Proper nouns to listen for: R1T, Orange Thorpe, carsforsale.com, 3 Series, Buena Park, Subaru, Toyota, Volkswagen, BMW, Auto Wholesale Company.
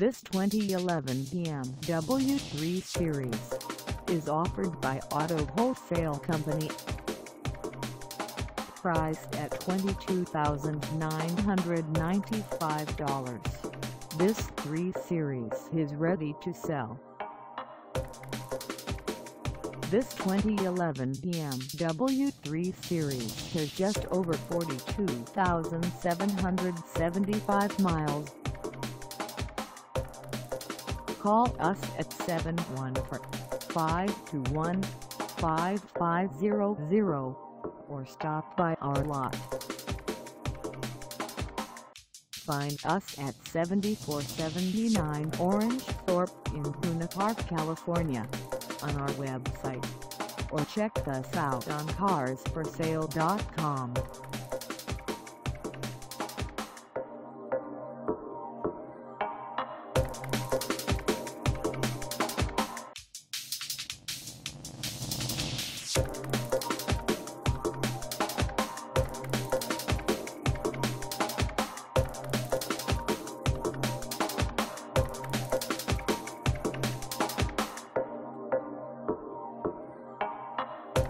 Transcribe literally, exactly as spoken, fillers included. This twenty eleven B M W three series is offered by Auto Wholesale Company. Priced at twenty-two thousand nine hundred ninety-five dollars, this three series is ready to sell. This twenty eleven B M W three series has just over forty-two thousand seven hundred seventy-five miles. Call us at seven one four, five two one, five five zero zero or stop by our lot. Find us at seventy-four seventy-nine Orange Thorpe in Buena Park, California, on our website, or check us out on cars for sale dot com.